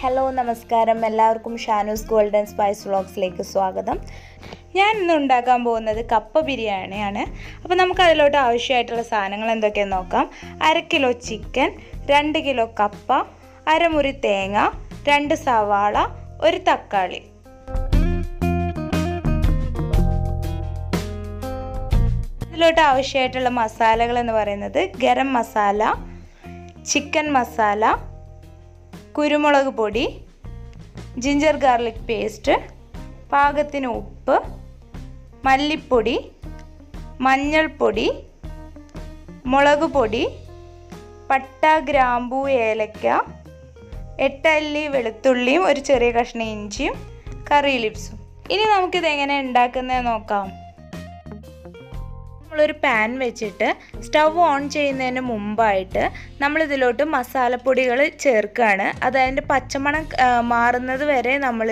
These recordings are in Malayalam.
ഹലോ നമസ്കാരം എല്ലാവർക്കും ഷാനൂസ് ഗോൾഡൻ സ്പൈസ് വ്ളോഗ്സിലേക്ക് സ്വാഗതം. ഞാൻ ഇന്ന് ഉണ്ടാക്കാൻ പോകുന്നത് കപ്പ ബിരിയാണിയാണ്. അപ്പോൾ നമുക്ക് അതിലോട്ട് ആവശ്യമായിട്ടുള്ള സാധനങ്ങൾ എന്തൊക്കെയാണെന്ന് നോക്കാം. 1/2 കിലോ ചിക്കൻ, 2 കിലോ കപ്പ, അരമുറി തേങ്ങ, 2 സവാള, 1 തക്കാളി. ഇതിലോട്ട് ആവശ്യമായിട്ടുള്ള മസാലകൾ എന്ന് പറയുന്നത് ഗരം മസാല, ചിക്കൻ മസാല, കുരുമുളക് പൊടി, ജിഞ്ചർ ഗാർലിക് പേസ്റ്റ്, പാകത്തിന് ഉപ്പ്, മല്ലിപ്പൊടി, മഞ്ഞൾപ്പൊടി, മുളക് പൊടി, പട്ട, ഗ്രാമ്പൂ, ഏലക്ക, 8 അല്ലി വെളുത്തുള്ളിയും 1 ചെറിയ കഷ്ണം ഇഞ്ചിയും കറി ലീവ്സും. ഇനി നമുക്കിത് എങ്ങനെ ഉണ്ടാക്കുന്നത് നോക്കാം. നമ്മളൊരു പാൻ വെച്ചിട്ട് സ്റ്റവ് ഓൺ ചെയ്യുന്നതിന് മുമ്പായിട്ട് നമ്മളിതിലോട്ട് മസാലപ്പൊടികൾ ചേർക്കുകയാണ്. അതായത് പച്ചമണം മാറുന്നത് വരെ നമ്മൾ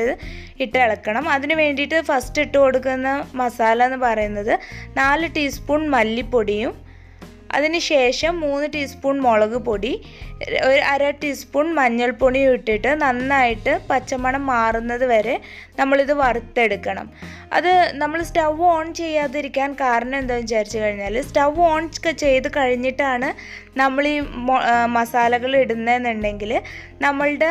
ഇട്ട് ഇളക്കണം. അതിന് വേണ്ടിയിട്ട് ഫസ്റ്റ് ഇട്ട് കൊടുക്കുന്ന മസാല എന്ന് പറയുന്നത് 4 ടീസ്പൂൺ മല്ലിപ്പൊടിയും, അതിനുശേഷം 3 ടീസ്പൂൺ മുളക് പൊടി, 1/2 ടീസ്പൂൺ മഞ്ഞൾപ്പൊടിയും ഇട്ടിട്ട് നന്നായിട്ട് പച്ചമണം മാറുന്നത് വരെ നമ്മളിത് വറുത്തെടുക്കണം. അത് നമ്മൾ സ്റ്റവ് ഓൺ ചെയ്യാതിരിക്കാൻ കാരണം എന്താണെന്ന് വിചാരിച്ചു കഴിഞ്ഞാൽ സ്റ്റവ് ഓൺ ചെയ്ത് കഴിഞ്ഞിട്ടാണ് നമ്മൾ ഈ മസാലകൾ ഇടുന്നതെന്നുണ്ടെങ്കിൽ നമ്മളുടെ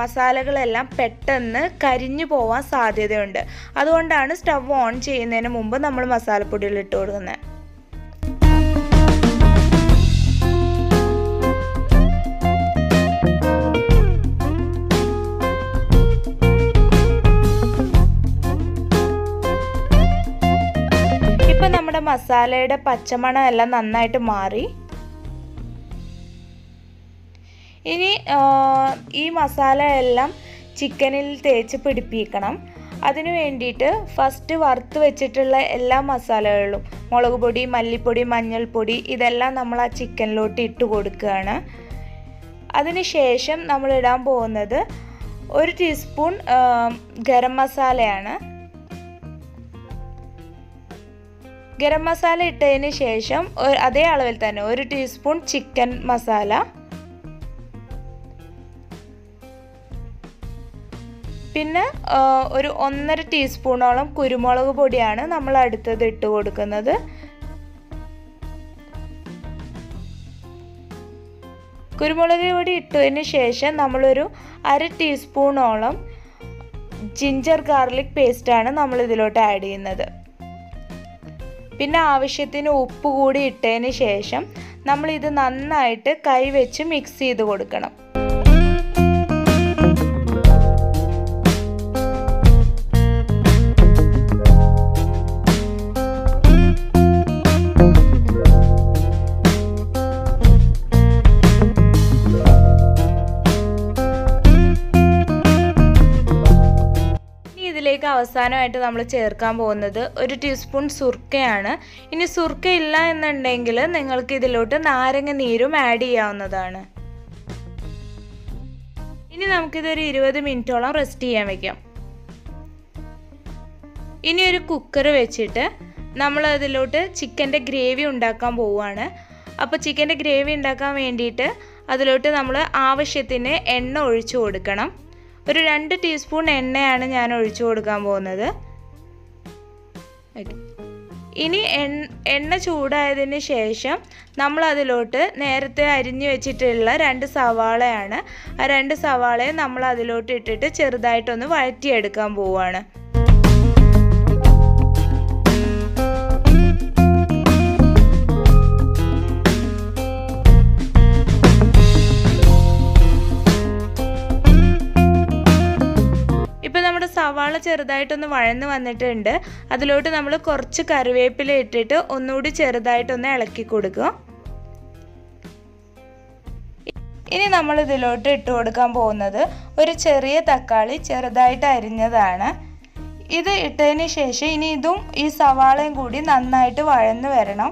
മസാലകളെല്ലാം പെട്ടെന്ന് കരിഞ്ഞു പോവാൻ സാധ്യതയുണ്ട്. അതുകൊണ്ടാണ് സ്റ്റവ് ഓൺ ചെയ്യുന്നതിന് മുമ്പ് നമ്മൾ മസാലപ്പൊടികൾ ഇട്ട് കൊടുക്കുന്നത്. മസാലയുടെ പച്ചമണം എല്ലാം നന്നായിട്ട് മാറി. ഇനി ഈ മസാല എല്ലാം ചിക്കനിൽ തേച്ച് പിടിപ്പിക്കണം. അതിനു വേണ്ടിയിട്ട് ഫസ്റ്റ് വറുത്ത് വെച്ചിട്ടുള്ള എല്ലാ മസാലകളും, മുളക് പൊടി, മല്ലിപ്പൊടി, മഞ്ഞൾപ്പൊടി, ഇതെല്ലാം നമ്മൾ ആ ചിക്കനിലോട്ട് ഇട്ട് കൊടുക്കുകയാണ്. അതിനുശേഷം നമ്മൾ ഇടാൻ പോകുന്നത് 1 ടീസ്പൂൺ ഗരം മസാലയാണ്. ഗരം മസാല ഇട്ടതിന് ശേഷം അതേ അളവിൽ തന്നെ 1 ടീസ്പൂൺ ചിക്കൻ മസാല, പിന്നെ 1.5 ടീസ്പൂണോളം കുരുമുളക് പൊടിയാണ് നമ്മൾ അടുത്തത് ഇട്ട് കൊടുക്കുന്നത്. കുരുമുളക് പൊടി ഇട്ടതിന് ശേഷം നമ്മളൊരു 1/2 ടീസ്പൂണോളം ജിഞ്ചർ ഗാർലിക് പേസ്റ്റാണ് നമ്മൾ ഇതിലോട്ട് ആഡ് ചെയ്യുന്നത്. പിന്നെ ആവശ്യത്തിന് ഉപ്പ് കൂടി ഇട്ടതിന് ശേഷം നമ്മളിത് നന്നായിട്ട് കൈ വെച്ച് മിക്സ് ചെയ്ത് കൊടുക്കണം. അവസാനമായിട്ട് നമ്മൾ ചേർക്കാൻ പോകുന്നത് 1 ടീസ്പൂൺ സുർക്കയാണ്. ഇനി സുർക്ക ഇല്ല എന്നുണ്ടെങ്കിൽ നിങ്ങൾക്ക് ഇതിലോട്ട് നാരങ്ങ നീരും ആഡ് ചെയ്യാവുന്നതാണ്. ഇനി നമുക്കിതൊരു 20 മിനിറ്റോളം റെസ്റ്റ് ചെയ്യാൻ വെക്കാം. ഇനി ഒരു കുക്കർ വെച്ചിട്ട് നമ്മൾ അതിലോട്ട് ചിക്കൻ്റെ ഗ്രേവി ഉണ്ടാക്കാൻ പോവുകയാണ്. അപ്പോൾ ചിക്കൻ്റെ ഗ്രേവി ഉണ്ടാക്കാൻ വേണ്ടിയിട്ട് അതിലോട്ട് നമ്മൾ ആവശ്യത്തിന് എണ്ണ ഒഴിച്ചു കൊടുക്കണം. ഒരു 2 ടീസ്പൂൺ എണ്ണയാണ് ഞാൻ ഒഴിച്ചു കൊടുക്കാൻ പോകുന്നത്. ഇനി എണ്ണ ചൂടായതിന് ശേഷം നമ്മൾ അതിലോട്ട് നേരത്തെ അരിഞ്ഞു വെച്ചിട്ടുള്ള 2 സവാളയാണ്. ആ 2 സവാളയെ നമ്മൾ അതിലോട്ട് ഇട്ടിട്ട് ചെറുതായിട്ടൊന്ന് വഴറ്റിയെടുക്കാൻ പോവുകയാണ്. സവാള ചെറുതായിട്ടൊന്ന് വഴന്ന് വന്നിട്ടുണ്ട്. അതിലോട്ട് നമ്മൾ കുറച്ച് കറിവേപ്പില ഇട്ടിട്ട് ഒന്നുകൂടി ചെറുതായിട്ടൊന്ന് ഇളക്കി കൊടുക്കുക. ഇനി നമ്മൾ ഇതിലോട്ട് ഇട്ട് കൊടുക്കാൻ പോകുന്നത് 1 ചെറിയ തക്കാളി ചെറുതായിട്ട് അരിഞ്ഞതാണ്. ഇത് ഇട്ടതിന് ശേഷം ഇനി ഇതും ഈ സവാളയും കൂടി നന്നായിട്ട് വഴന്ന് വരണം.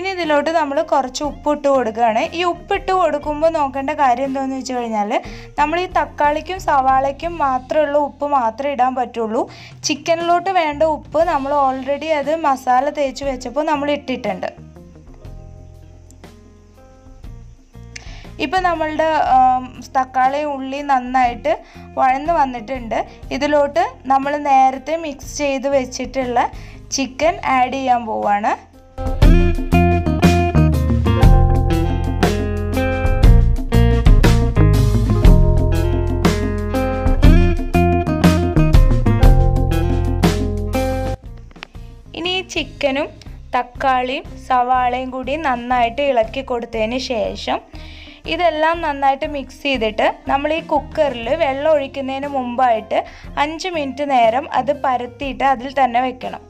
ഇനി ഇതിലോട്ട് നമ്മൾ കുറച്ച് ഉപ്പിട്ട് കൊടുക്കുകയാണ്. ഈ ഉപ്പിട്ട് കൊടുക്കുമ്പോൾ നോക്കേണ്ട കാര്യം എന്താണെന്ന് വെച്ച് കഴിഞ്ഞാൽ നമ്മൾ ഈ തക്കാളിക്കും സവാളയ്ക്കും മാത്രമുള്ള ഉപ്പ് മാത്രമേ ഇടാൻ പറ്റുള്ളൂ. ചിക്കനിലോട്ട് വേണ്ട ഉപ്പ് നമ്മൾ ഓൾറെഡി അത് മസാല തേച്ച് വെച്ചപ്പോൾ നമ്മൾ ഇട്ടിട്ടുണ്ട്. ഇപ്പോൾ നമ്മളുടെ തക്കാളിയും ഉള്ളിയും നന്നായിട്ട് വഴന്ന് വന്നിട്ടുണ്ട്. ഇതിലോട്ട് നമ്മൾ നേരത്തെ മിക്സ് ചെയ്ത് വെച്ചിട്ടുള്ള ചിക്കൻ ആഡ് ചെയ്യാൻ പോവാണ്. ഇനി ഈ ചിക്കനും തക്കാളിയും സവാളയും കൂടി നന്നായിട്ട് ഇളക്കി കൊടുത്തതിന് ശേഷം ഇതെല്ലാം നന്നായിട്ട് മിക്സ് ചെയ്തിട്ട് നമ്മൾ ഈ കുക്കറിൽ വെള്ളം ഒഴിക്കുന്നതിന് മുമ്പായിട്ട് 5 മിനിറ്റ് നേരം അത് പരത്തിയിട്ട് അതിൽ തന്നെ വെക്കണം.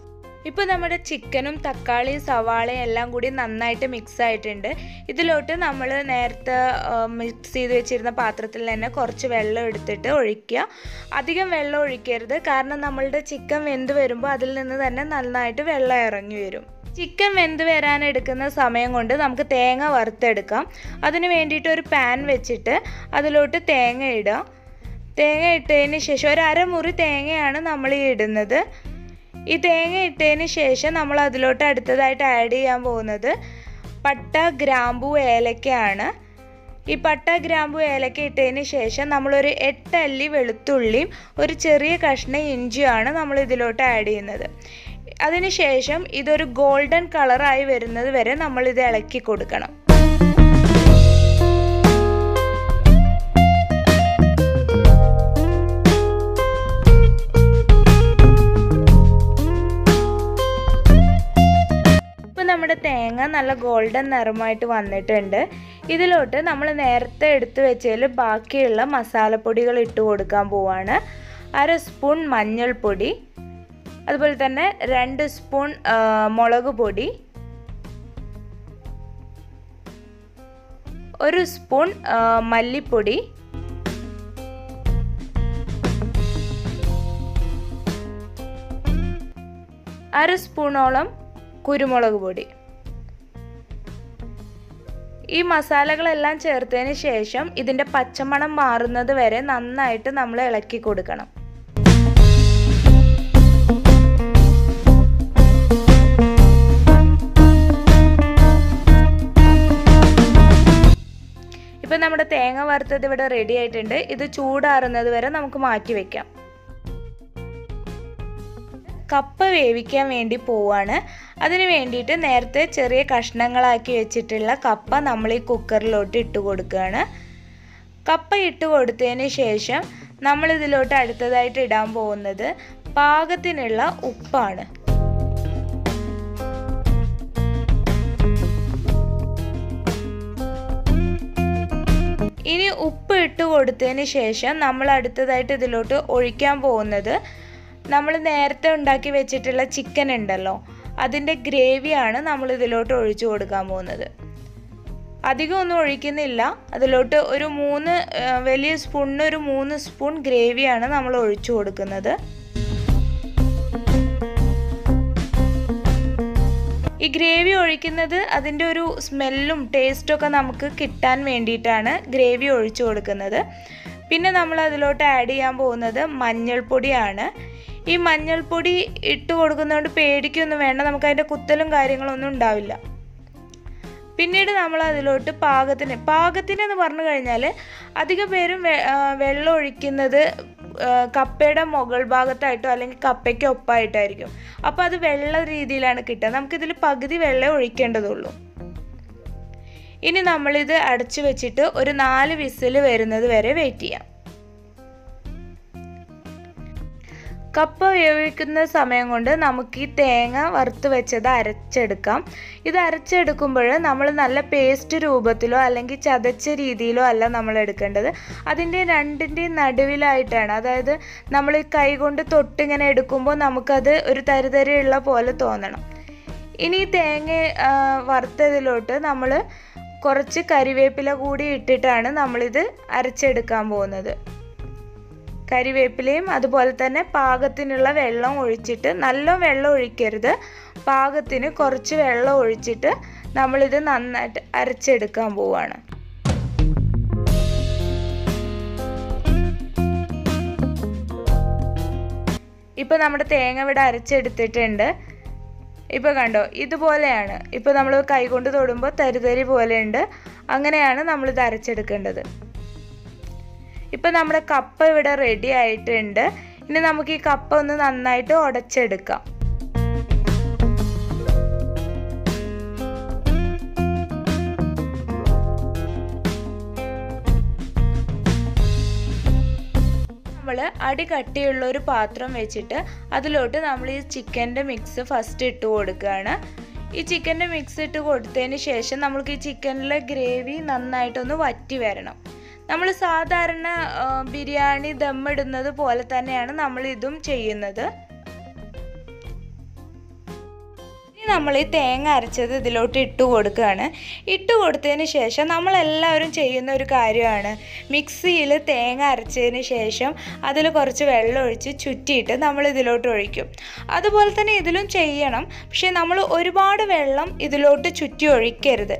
ഇപ്പോൾ നമ്മുടെ ചിക്കനും തക്കാളിയും സവാളയും എല്ലാം കൂടി നന്നായിട്ട് മിക്സ് ആയിട്ടുണ്ട്. ഇതിലോട്ട് നമ്മൾ നേരത്തെ മിക്സ് ചെയ്ത് വെച്ചിരുന്ന പാത്രത്തിൽ തന്നെ കുറച്ച് വെള്ളം എടുത്തിട്ട് ഒഴിക്കുക. അധികം വെള്ളം ഒഴിക്കരുത്, കാരണം നമ്മളുടെ ചിക്കൻ വെന്ത് വരുമ്പോൾ അതിൽ നിന്ന് തന്നെ നന്നായിട്ട് വെള്ളം ഇറങ്ങി വരും. ചിക്കൻ വെന്ത് വരാനെടുക്കുന്ന സമയം കൊണ്ട് നമുക്ക് തേങ്ങ വറുത്തെടുക്കാം. അതിന് വേണ്ടിയിട്ട് ഒരു പാൻ വെച്ചിട്ട് അതിലോട്ട് തേങ്ങ ഇടുക. തേങ്ങ ഇട്ടതിന് ശേഷം ഒരു അരമുറി തേങ്ങയാണ് നമ്മൾ ഇടുന്നത്. ഈ തേങ്ങ ഇട്ടതിന് ശേഷം നമ്മൾ അതിലോട്ട് അടുത്തതായിട്ട് ആഡ് ചെയ്യാൻ പോകുന്നത് പട്ട, ഗ്രാമ്പു, ഏലക്കയാണ്. ഈ പട്ട, ഗ്രാമ്പു, ഏലക്ക ഇട്ടതിന് ശേഷം നമ്മളൊരു 8 അല്ലി വെളുത്തുള്ളിയും ഒരു ചെറിയ കഷ്ണം ഇഞ്ചിയാണ് നമ്മൾ ഇതിലോട്ട് ആഡ് ചെയ്യുന്നത്. അതിനുശേഷം ഇതൊരു ഗോൾഡൻ കളറായി വരുന്നത് വരെ നമ്മളിത് ഇളക്കി കൊടുക്കണം. ഇപ്പോൾ നമ്മുടെ തേങ്ങ നല്ല ഗോൾഡൻ നിറമായിട്ട് വന്നിട്ടുണ്ട്. ഇതിലോട്ട് നമ്മൾ നേരത്തെ എടുത്തു വെച്ചതിൽ ബാക്കിയുള്ള മസാലപ്പൊടികൾ ഇട്ട് കൊടുക്കാൻ പോവാണ്. 1 സ്പൂൺ മഞ്ഞൾപ്പൊടി, അതുപോലെ തന്നെ 2 സ്പൂൺ മുളക് പൊടി, 1 സ്പൂൺ മല്ലിപ്പൊടി, 1/2 സ്പൂണോളം കുരുമുളക് പൊടി. ഈ മസാലകളെല്ലാം ചേർത്തതിന് ശേഷം ഇതിൻ്റെ പച്ചമണം മാറുന്നത് വരെ നന്നായിട്ട് നമ്മൾ ഇളക്കി കൊടുക്കണം. ഇപ്പം നമ്മുടെ തേങ്ങ വറുത്തത് ഇവിടെ റെഡി ആയിട്ടുണ്ട്. ഇത് ചൂടാറുന്നത് വരെ നമുക്ക് മാറ്റി വയ്ക്കാം. കപ്പ വേവിക്കാൻ വേണ്ടി പോവാണ്. അതിന് വേണ്ടിയിട്ട് നേരത്തെ ചെറിയ കഷ്ണങ്ങളാക്കി വെച്ചിട്ടുള്ള കപ്പ നമ്മൾ ഈ കുക്കറിലോട്ട് ഇട്ട് കൊടുക്കുകയാണ്. കപ്പ ഇട്ട് കൊടുത്തതിന് ശേഷം നമ്മളിതിലോട്ട് അടുത്തതായിട്ട് ഇടാൻ പോകുന്നത് പാകത്തിനുള്ള ഉപ്പാണ്. ഇനി ഉപ്പ് ഇട്ട് കൊടുത്തതിന് ശേഷം നമ്മൾ അടുത്തതായിട്ട് ഇതിലോട്ട് ഒഴിക്കാൻ പോകുന്നത് നമ്മൾ നേരത്തെ ഉണ്ടാക്കി വെച്ചിട്ടുള്ള ചിക്കൻ ഉണ്ടല്ലോ, അതിൻ്റെ ഗ്രേവിയാണ് നമ്മൾ ഇതിലോട്ട് ഒഴിച്ചു കൊടുക്കാൻ പോകുന്നത്. അധികമൊന്നും ഒഴിക്കുന്നില്ല. അതിലോട്ട് ഒരു 3 വലിയ സ്പൂണിന് ഒരു 3 സ്പൂൺ ഗ്രേവിയാണ് നമ്മൾ ഒഴിച്ചു കൊടുക്കുന്നത്. ഈ ഗ്രേവി ഒഴിക്കുന്നത് അതിൻ്റെ ഒരു സ്മെല്ലും ടേസ്റ്റൊക്കെ നമുക്ക് കിട്ടാൻ വേണ്ടിയിട്ടാണ് ഗ്രേവി ഒഴിച്ചു കൊടുക്കുന്നത്. പിന്നെ നമ്മൾ അതിലോട്ട് ആഡ് ചെയ്യാൻ പോകുന്നത് മഞ്ഞൾപ്പൊടിയാണ്. ഈ മഞ്ഞൾപ്പൊടി ഇട്ട് കൊടുക്കുന്നതുകൊണ്ട് പേടിക്കൊന്നും വേണ്ട, നമുക്ക് അതിൻ്റെ കുത്തലും കാര്യങ്ങളൊന്നും ഉണ്ടാവില്ല. പിന്നീട് നമ്മൾ അതിലോട്ട് പാകത്തിനെന്ന് പറഞ്ഞു കഴിഞ്ഞാൽ അധിക പേരും വെള്ളം ഒഴിക്കുന്നത് കപ്പയുടെ മുകൾ ഭാഗത്തായിട്ടോ അല്ലെങ്കിൽ കപ്പയ്ക്ക് ഒപ്പായിട്ടായിരിക്കും. അപ്പോൾ അത് വെള്ള രീതിയിലാണ് കിട്ടുക. നമുക്കിതിൽ പകുതി വെള്ളം ഒഴിക്കേണ്ടതുള്ളൂ. ഇനി നമ്മളിത് അടച്ചു വെച്ചിട്ട് ഒരു 4 വിസിൽ വരുന്നത് വരെ വെയിറ്റ് ചെയ്യാം. കപ്പ വേവിക്കുന്ന സമയം കൊണ്ട് നമുക്ക് ഈ തേങ്ങ വറുത്ത് വെച്ചത് അരച്ചെടുക്കാം. ഇത് അരച്ചെടുക്കുമ്പോൾ നമ്മൾ നല്ല പേസ്റ്റ് രൂപത്തിലോ അല്ലെങ്കിൽ ചതച്ച രീതിയിലോ അല്ല നമ്മൾ എടുക്കേണ്ടത്. അതിൻ്റെ രണ്ടിൻ്റെയും നടുവിലായിട്ടാണ്, അതായത് നമ്മൾ കൈ കൊണ്ട് തൊട്ടിങ്ങനെ എടുക്കുമ്പോൾ നമുക്കത് ഒരു തരിതരിയുള്ള പോലെ തോന്നണം. ഇനി ഈ തേങ്ങ വറുത്തതിലോട്ട് നമ്മൾ കുറച്ച് കറിവേപ്പില കൂടി ഇട്ടിട്ടാണ് നമ്മളിത് അരച്ചെടുക്കാൻ പോകുന്നത്. കറിവേപ്പിലയും അതുപോലെ തന്നെ പാകത്തിനുള്ള വെള്ളം ഒഴിച്ചിട്ട്, നല്ല വെള്ളം ഒഴിക്കരുത്, പാകത്തിന് കുറച്ച് വെള്ളം ഒഴിച്ചിട്ട് നമ്മളിത് നന്നായിട്ട് അരച്ചെടുക്കാൻ പോവാണ്. ഇപ്പോൾ നമ്മുടെ തേങ്ങ ഇവിടെ അരച്ചെടുത്തിട്ടുണ്ട്. ഇപ്പോൾ കണ്ടോ, ഇതുപോലെയാണ്. ഇപ്പോൾ നമ്മൾ കൈകൊണ്ട് തൊടുമ്പോൾ തരിതരി പോലെയുണ്ട്. അങ്ങനെയാണ് നമ്മളിത് അരച്ചെടുക്കേണ്ടത്. ഇപ്പോൾ നമ്മുടെ കപ്പ ഇവിടെ റെഡി ആയിട്ടുണ്ട്. ഇനി നമുക്ക് ഈ കപ്പ ഒന്ന് നന്നായിട്ട് ഉടച്ചെടുക്കാം. നമ്മൾ അടി കട്ടിയുള്ള ഒരു പാത്രം വെച്ചിട്ട് അതിലോട്ട് നമ്മൾ ഈ ചിക്കൻ്റെ മിക്സ് ഫസ്റ്റ് ഇട്ട് കൊടുക്കുകയാണ്. ഈ ചിക്കൻ്റെ മിക്സ് ഇട്ട് കൊടുത്തതിന് ശേഷം നമ്മൾക്ക് ഈ ചിക്കനിലെ ഗ്രേവി നന്നായിട്ടൊന്ന് വറ്റി വരണം. നമ്മൾ സാധാരണ ബിരിയാണി ദമ്മിടുന്നത് പോലെ തന്നെയാണ് നമ്മളിതും ചെയ്യുന്നത്. നമ്മൾ ഈ തേങ്ങ അരച്ചത് ഇതിലോട്ട് ഇട്ട് കൊടുക്കുകയാണ്. ഇട്ട് കൊടുത്തതിന് ശേഷം നമ്മളെല്ലാവരും ചെയ്യുന്ന ഒരു കാര്യമാണ്, മിക്സിയിൽ തേങ്ങ അരച്ചതിന് ശേഷം അതിൽ കുറച്ച് വെള്ളം ഒഴിച്ച് ചുറ്റിയിട്ട് നമ്മൾ ഇതിലോട്ട് ഒഴിക്കും. അതുപോലെ തന്നെ ഇതിലും ചെയ്യണം. പക്ഷേ നമ്മൾ ഒരുപാട് വെള്ളം ഇതിലോട്ട് ചുറ്റി ഒഴിക്കരുത്.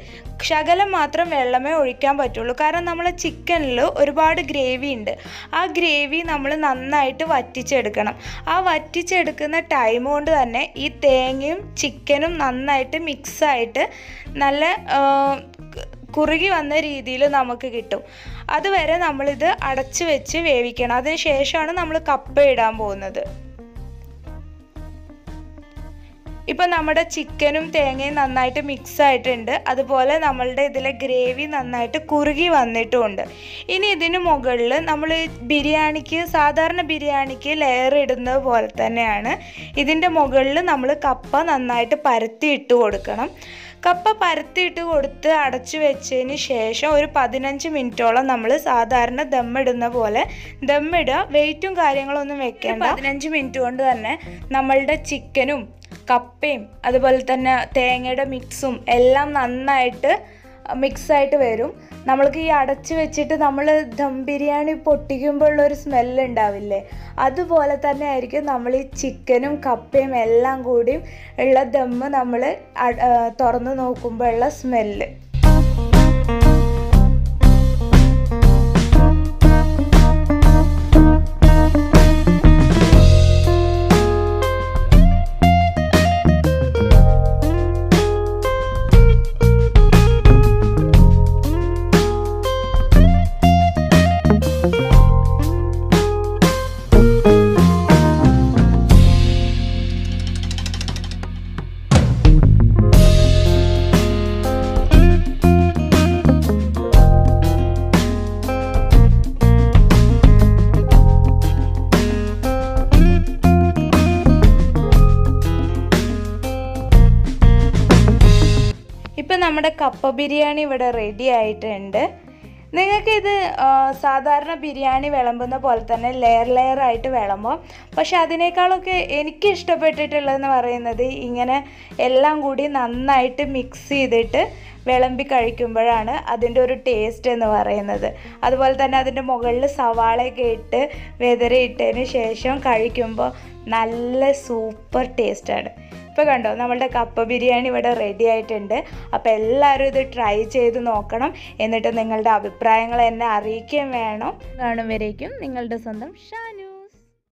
ശകലം മാത്രം വെള്ളമേ ഒഴിക്കാൻ പറ്റുള്ളൂ. കാരണം നമ്മൾ ചിക്കനിൽ ഒരുപാട് ഗ്രേവി ഉണ്ട്. ആ ഗ്രേവി നമ്മൾ നന്നായിട്ട് വറ്റിച്ചെടുക്കണം. ആ വറ്റിച്ചെടുക്കുന്ന ടൈം കൊണ്ട് തന്നെ ഈ തേങ്ങയും ചിക്കനും നന്നായിട്ട് മിക്സായിട്ട് നല്ല കുറുകി വന്ന രീതിയിൽ നമുക്ക് കിട്ടും. അതുവരെ നമ്മളിത് അടച്ചു വെച്ച് വേവിക്കണം. അതിന് ശേഷമാണ് നമ്മൾ കപ്പ ഇടാൻ പോകുന്നത്. ഇപ്പം നമ്മുടെ ചിക്കനും തേങ്ങയും നന്നായിട്ട് മിക്സായിട്ടുണ്ട്. അതുപോലെ നമ്മളുടെ ഇതിലെ ഗ്രേവി നന്നായിട്ട് കുറുകി വന്നിട്ടുമുണ്ട്. ഇനി ഇതിന് മുകളിൽ നമ്മൾ ബിരിയാണിക്ക് സാധാരണ ബിരിയാണിക്ക് ലെയർ ഇടുന്നത് പോലെ തന്നെയാണ് ഇതിൻ്റെ മുകളിൽ നമ്മൾ കപ്പ നന്നായിട്ട് പരത്തിയിട്ട് കൊടുക്കണം. കപ്പ പരത്തിയിട്ട് കൊടുത്ത് അടച്ചു വെച്ചതിന് ശേഷം ഒരു 15 മിനിറ്റോളം നമ്മൾ സാധാരണ ദമ്മിടുന്ന പോലെ ദമ്മിടുക. വെയിറ്റും കാര്യങ്ങളൊന്നും വെക്കേണ്ട. 15 മിനിറ്റ് കൊണ്ട് തന്നെ നമ്മളുടെ ചിക്കനും കപ്പയും അതുപോലെ തന്നെ തേങ്ങയുടെ മിക്സും എല്ലാം നന്നായിട്ട് മിക്സായിട്ട് വരും. നമ്മൾക്ക് ഈ അടച്ചു വെച്ചിട്ട് നമ്മൾ ദം ബിരിയാണി പൊട്ടിക്കുമ്പോഴുള്ളൊരു സ്മെല്ല് ഉണ്ടാവില്ലേ, അതുപോലെ തന്നെ ആയിരിക്കും നമ്മൾ ഈ ചിക്കനും കപ്പയും എല്ലാം കൂടിയും ഉള്ള ദമ്മ് നമ്മൾ തുറന്ന് നോക്കുമ്പോഴുള്ള സ്മെല്ല്. ഇപ്പം നമ്മുടെ കപ്പ ബിരിയാണി ഇവിടെ റെഡി ആയിട്ടുണ്ട്. നിങ്ങൾക്കിത് സാധാരണ ബിരിയാണി വിളമ്പുന്ന പോലെ തന്നെ ലെയർ ലെയർ ആയിട്ട് വിളമ്പും. പക്ഷെ അതിനേക്കാളൊക്കെ എനിക്ക് ഇഷ്ടപ്പെട്ടിട്ടുള്ളതെന്ന് പറയുന്നത് ഇങ്ങനെ എല്ലാം കൂടി നന്നായിട്ട് മിക്സ് ചെയ്തിട്ട് വിളമ്പി കഴിക്കുമ്പോഴാണ് അതിൻ്റെ ഒരു ടേസ്റ്റ് എന്ന് പറയുന്നത്. അതുപോലെ തന്നെ അതിൻ്റെ മുകളിൽ സവാളയൊക്കെ ഇട്ട് വെതറിയിട്ടതിന് ശേഷം കഴിക്കുമ്പോൾ നല്ല സൂപ്പർ ടേസ്റ്റാണ്. ഇപ്പോൾ കണ്ടോ, നമ്മളുടെ കപ്പ ബിരിയാണി ഇവിടെ റെഡി ആയിട്ടുണ്ട്. അപ്പോൾ എല്ലാവരും ഇത് ട്രൈ ചെയ്ത് നോക്കണം. എന്നിട്ട് നിങ്ങളുടെ അഭിപ്രായങ്ങൾ എന്നെ അറിയിക്കുകയും വേണം. കാണുമ്പോഴേക്കും നിങ്ങളുടെ സ്വന്തം ഷാനു.